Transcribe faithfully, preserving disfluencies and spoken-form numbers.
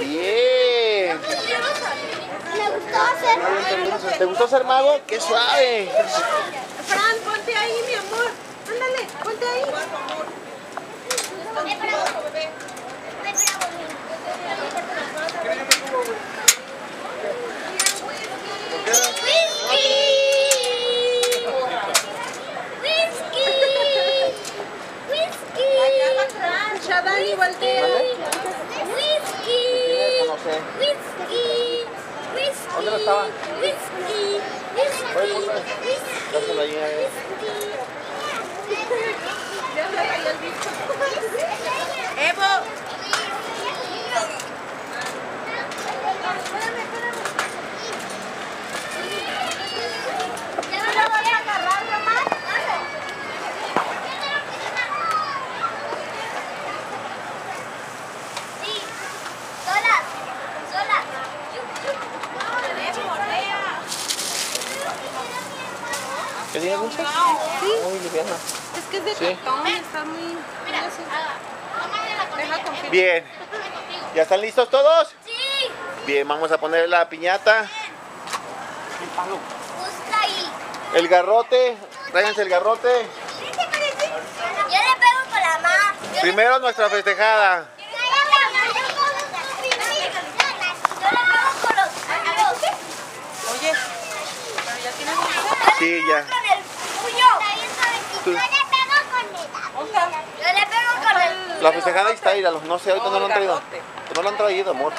Bien. Me gustó ser mago. ¿Te gustó ser mago? ¡Qué suave! Fran, ponte ahí, mi amor. Ándale, ponte ahí. Te grabo. Te grabo. ¡Whisky! ¡Whisky! ¡Whisky! Acá va Fran. Igual que whisky, whisky, ¿dónde estaba? Whisky, whisky, whisky, ya me cayó el bicho. Evo. Espérame, espérame. ¿Ya no la vas a agarrar, Román? ¿Qué tiene mucho? Sí. Muy liviana. Es que es de sí. Cartón, está muy... Deja bien. ¿Ya están listos todos? Sí. Bien, vamos a poner la piñata. El palo. Busca ahí. El garrote. Tráiganse el garrote. ¿Qué te parece? Yo le pego con la mano. Primero nuestra festejada. Sí, ya. Yo le pego con el... Yo le pego con el... La festejada está ahí, no sé, ahorita no lo han traído. No lo han traído, amor.